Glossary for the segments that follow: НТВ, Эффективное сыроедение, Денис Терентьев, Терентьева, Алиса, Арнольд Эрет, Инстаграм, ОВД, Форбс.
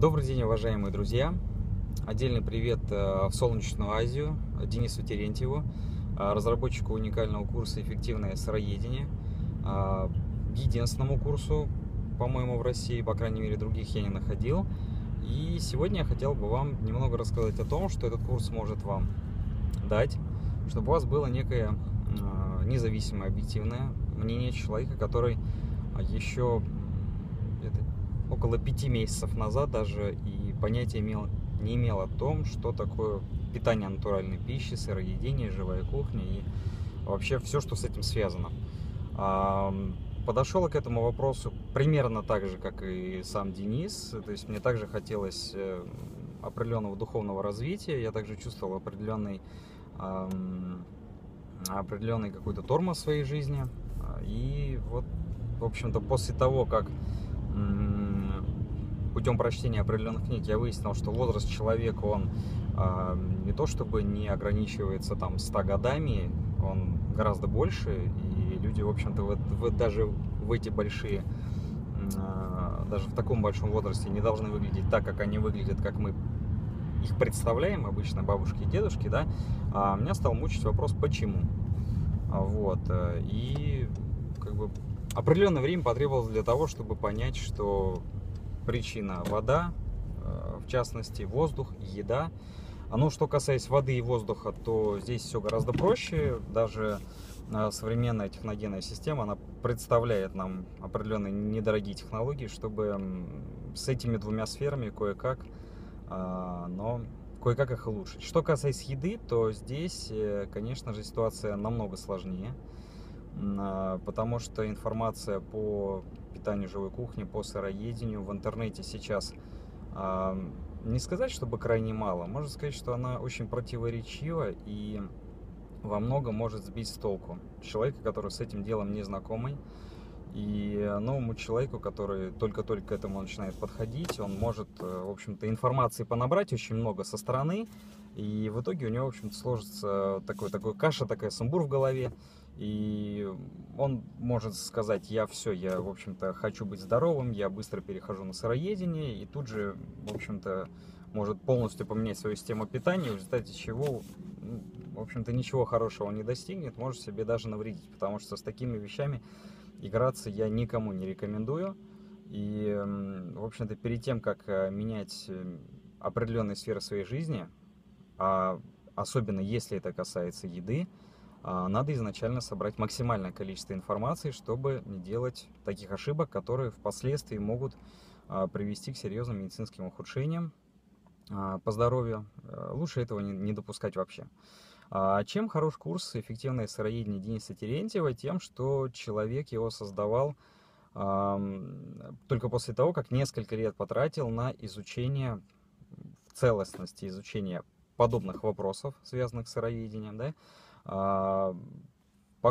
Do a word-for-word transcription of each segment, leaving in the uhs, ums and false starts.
Добрый день, уважаемые друзья! Отдельный привет в солнечную Азию Денису Терентьеву, разработчику уникального курса «Эффективное сыроедение», единственному курсу, по-моему, в России, по крайней мере, других я не находил. И сегодня я хотел бы вам немного рассказать о том, что этот курс может вам дать, чтобы у вас было некое независимое, объективное мнение человека, который еще около пяти месяцев назад даже и понятия имел, не имел о том, что такое питание натуральной пищи, сыроедение, живая кухня и вообще все, что с этим связано. Подошел к этому вопросу примерно так же, как и сам Денис. То есть мне также хотелось определенного духовного развития, я также чувствовал определенный, определенный какой-то тормоз в своей жизни. И вот, в общем-то, после того, как путем прочтения определенных книг я выяснил, что возраст человека, он э, не то чтобы не ограничивается там ста годами, он гораздо больше, и люди, в общем-то, в, в, даже в эти большие, э, даже в таком большом возрасте не должны выглядеть так, как они выглядят, как мы их представляем, обычно бабушки и дедушки, да, а меня стал мучить вопрос, почему. Вот, и как бы определенное время потребовалось для того, чтобы понять, что причина – вода, в частности, воздух, еда. Ну, что касается воды и воздуха, то здесь все гораздо проще. Даже современная техногенная система, она представляет нам определенные недорогие технологии, чтобы с этими двумя сферами кое-как, но кое-как их улучшить. Что касается еды, то здесь, конечно же, ситуация намного сложнее, потому что информация по питанию живой кухни, по сыроедению в интернете сейчас, э, не сказать, чтобы крайне мало, можно сказать, что она очень противоречива и во многом может сбить с толку человека, который с этим делом не знакомый, и новому человеку, который только-только к этому начинает подходить, он может, в общем-то, информации понабрать очень много со стороны, и в итоге у него, в общем-то, сложится такой, такой каша, такой сумбур в голове. И он может сказать: я все, я, в общем-то, хочу быть здоровым, я быстро перехожу на сыроедение, и тут же, в общем-то, может полностью поменять свою систему питания, в результате чего, в общем-то, ничего хорошего не достигнет, может себе даже навредить, потому что с такими вещами играться я никому не рекомендую. И, в общем-то, перед тем, как менять определенные сферы своей жизни, а особенно если это касается еды, надо изначально собрать максимальное количество информации, чтобы не делать таких ошибок, которые впоследствии могут привести к серьезным медицинским ухудшениям по здоровью. Лучше этого не допускать вообще. Чем хорош курс «Эффективное сыроедение» Дениса Терентьева? Тем, что человек его создавал только после того, как несколько лет потратил на изучение в целостности, изучение подобных вопросов, связанных с сыроедением, да? По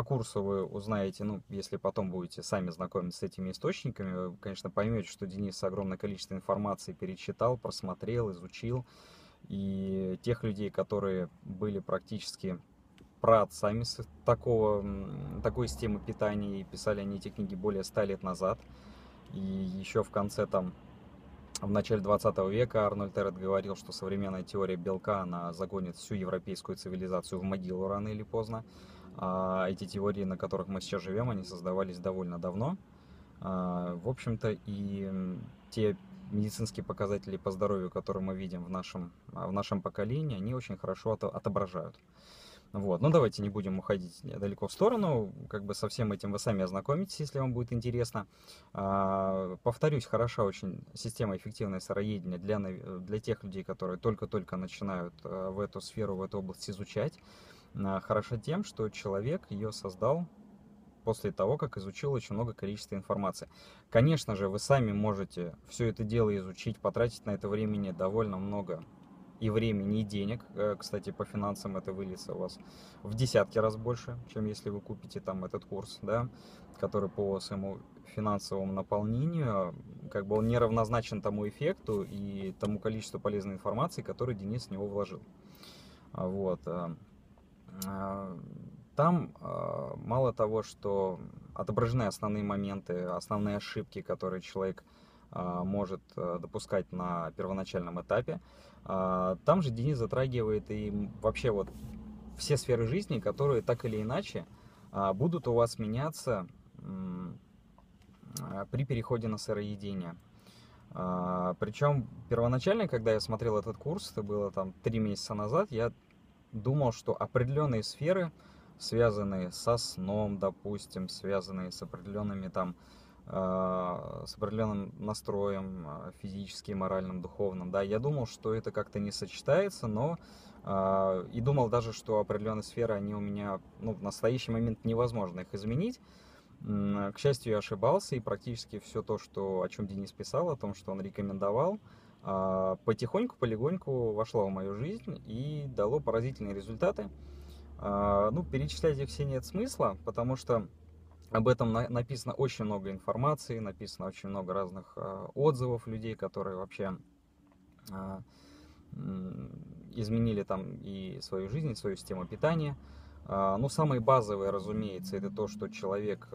курсу вы узнаете, ну, если потом будете сами знакомиться с этими источниками, вы, конечно, поймете, что Денис огромное количество информации перечитал, просмотрел, изучил. И тех людей, которые были практически праотцами такого, такой системы питания, и писали они эти книги более ста лет назад. И еще в конце там, в начале двадцатого века Арнольд Эрет говорил, что современная теория белка, она загонит всю европейскую цивилизацию в могилу рано или поздно. А эти теории, на которых мы сейчас живем, они создавались довольно давно. А, в общем-то, и те медицинские показатели по здоровью, которые мы видим в нашем, в нашем поколении, они очень хорошо от, отображают. Вот. Но давайте не будем уходить далеко в сторону, как бы со всем этим вы сами ознакомитесь, если вам будет интересно. А, повторюсь, хороша очень система «Эффективное сыроедение» для, для тех людей, которые только-только начинают в эту сферу, в эту область изучать. А, хороша тем, что человек ее создал после того, как изучил очень много количества информации. Конечно же, вы сами можете все это дело изучить, потратить на это времени довольно много и времени, и денег. Кстати, по финансам это выльется у вас в десятки раз больше, чем если вы купите там этот курс, да, который по своему финансовому наполнению, как бы он не равнозначен тому эффекту и тому количеству полезной информации, которую Денис в него вложил. Вот. Там мало того, что отображены основные моменты, основные ошибки, которые человек может допускать на первоначальном этапе. Там же Денис затрагивает и вообще вот все сферы жизни, которые так или иначе будут у вас меняться при переходе на сыроедение. Причем первоначально, когда я смотрел этот курс, это было там три месяца назад, я думал, что определенные сферы, связанные со сном, допустим, связанные с определенными там, с определенным настроем физическим, моральным, духовным, да, я думал, что это как-то не сочетается, но и думал даже, что определенные сферы, они у меня, ну, в настоящий момент невозможно их изменить. К счастью, я ошибался, и практически все то, что, о чем Денис писал, о том, что он рекомендовал, потихоньку, полегоньку вошло в мою жизнь и дало поразительные результаты. Ну, перечислять их все нет смысла, потому что об этом написано очень много информации, написано очень много разных отзывов людей, которые вообще изменили там и свою жизнь, и свою систему питания. Ну, самое базовое, разумеется, это то, что человек,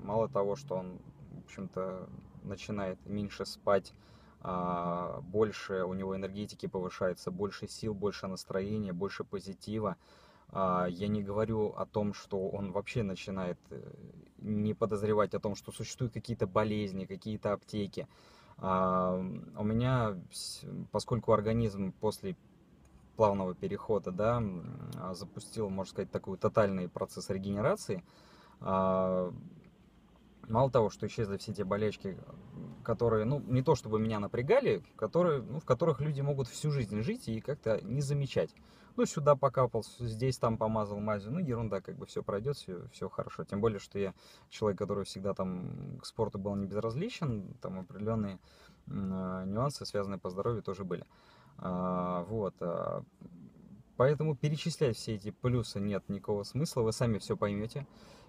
мало того, что он, в общем-то, начинает меньше спать, больше у него энергетики повышается, больше сил, больше настроения, больше позитива. Я не говорю о том, что он вообще начинает не подозревать о том, что существуют какие-то болезни, какие-то аптеки. У меня, поскольку организм после плавного перехода, да, запустил, можно сказать, такой тотальный процесс регенерации. Мало того, что исчезли все те болячки, которые, ну, не то чтобы меня напрягали, которые, ну, в которых люди могут всю жизнь жить и как-то не замечать. Ну, сюда покапал, здесь там помазал мазью, ну, ерунда, как бы все пройдет, все, все хорошо. Тем более, что я человек, который всегда там к спорту был не безразличен, там определенные нюансы, связанные по здоровью, тоже были. Вот, поэтому перечислять все эти плюсы нет никакого смысла, вы сами все поймете.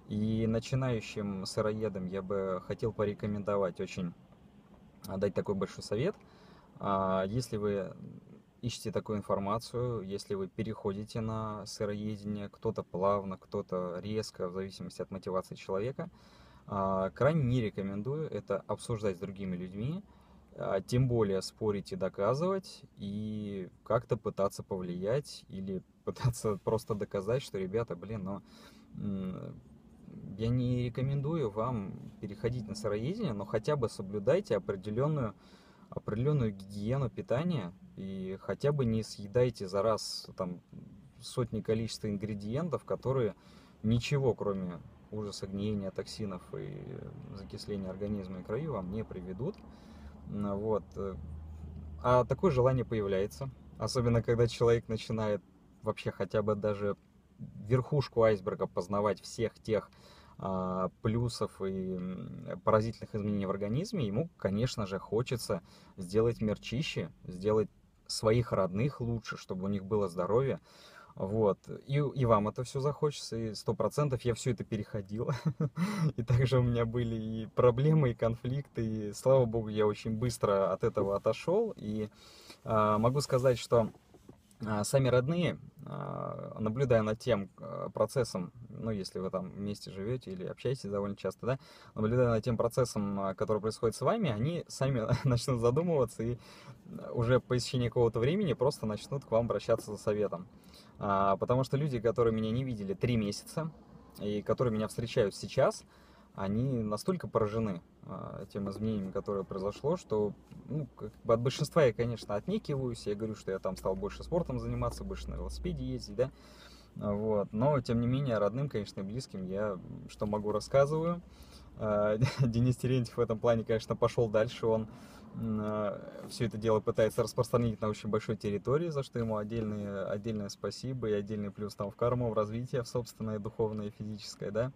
И начинающим сыроедам я бы хотел порекомендовать очень, дать такой большой совет. Если вы ищете такую информацию, если вы переходите на сыроедение, кто-то плавно, кто-то резко, в зависимости от мотивации человека, крайне не рекомендую это обсуждать с другими людьми. Тем более спорить и доказывать, и как-то пытаться повлиять, или пытаться просто доказать, что, ребята, блин, но я не рекомендую вам переходить на сыроедение, но хотя бы соблюдайте определенную, определенную гигиену питания, и хотя бы не съедайте за раз там сотни количества ингредиентов, которые ничего, кроме ужаса гниения, токсинов и закисления организма и крови, вам не приведут. Вот. А такое желание появляется, особенно когда человек начинает вообще хотя бы даже верхушку айсберга познавать всех тех а, плюсов и поразительных изменений в организме, ему, конечно же, хочется сделать мир чище, сделать своих родных лучше, чтобы у них было здоровье. Вот. И, и вам это все захочется, и сто процентов я все это переходил. И также у меня были и проблемы, и конфликты, и, слава богу, я очень быстро от этого отошел. И э, могу сказать, что э, сами родные, э, наблюдая над тем э, процессом, ну, если вы там вместе живете или общаетесь довольно часто, да, наблюдая над тем процессом, который происходит с вами, они сами начнут задумываться и уже по истечении какого-то времени просто начнут к вам обращаться за советом. Потому что люди, которые меня не видели три месяца и которые меня встречают сейчас, они настолько поражены тем изменением, которое произошло, что, ну, как бы от большинства я, конечно, отнекиваюсь. Я говорю, что я там стал больше спортом заниматься, больше на велосипеде ездить, да. Вот. Но, тем не менее, родным, конечно, и близким я что могу рассказываю. Денис Терентьев в этом плане, конечно, пошел дальше. Он все это дело пытается распространить на очень большой территории, за что ему отдельное, отдельное спасибо и отдельный плюс там в карму, в развитии, в собственное, духовное и физическое, да.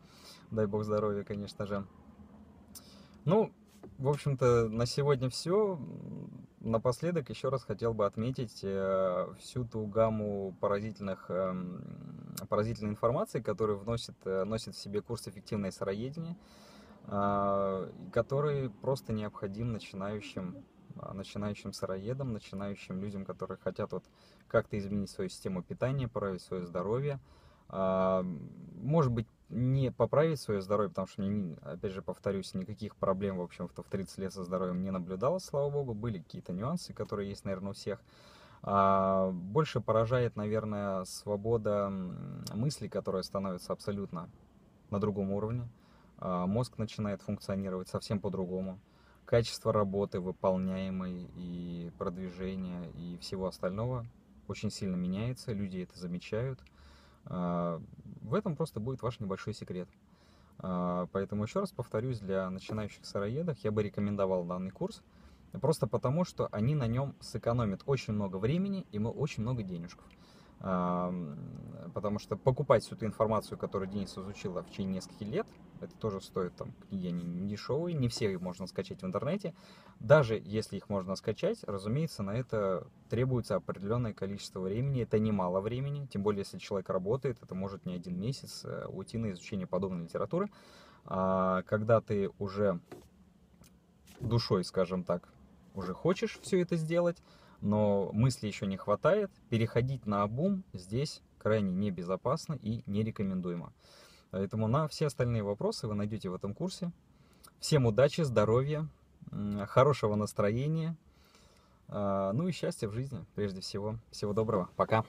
Дай бог здоровья, конечно же. Ну, в общем-то, на сегодня все. Напоследок еще раз хотел бы отметить всю ту гамму поразительных, поразительной информации, которую вносит, носит в себе курс «Эффективное сыроедение», который просто необходим начинающим, начинающим сыроедам, начинающим людям, которые хотят вот как-то изменить свою систему питания, поправить свое здоровье. Может быть, не поправить свое здоровье, потому что, мне, опять же, повторюсь, никаких проблем, в общем-то, в тридцать лет со здоровьем не наблюдалось, слава богу. Были какие-то нюансы, которые есть, наверное, у всех. А больше поражает, наверное, свобода мысли, которая становится абсолютно на другом уровне. А мозг начинает функционировать совсем по-другому. Качество работы, выполняемой, и продвижения, и всего остального очень сильно меняется, люди это замечают. В этом просто будет ваш небольшой секрет. Поэтому еще раз повторюсь, для начинающих сыроедов я бы рекомендовал данный курс, просто потому, что они на нем сэкономят очень много времени и очень много денежков. Потому что покупать всю эту информацию, которую Денис изучил в течение нескольких лет, это тоже стоит, там, книги не дешевые, не все их можно скачать в интернете. Даже если их можно скачать, разумеется, на это требуется определенное количество времени, это немало времени, тем более, если человек работает, это может не один месяц уйти на изучение подобной литературы. А когда ты уже душой, скажем так, уже хочешь все это сделать, но мысли еще не хватает, переходить на обум здесь крайне небезопасно и нерекомендуемо. Поэтому на все остальные вопросы вы найдете в этом курсе. Всем удачи, здоровья, хорошего настроения, ну и счастья в жизни прежде всего. Всего доброго, пока!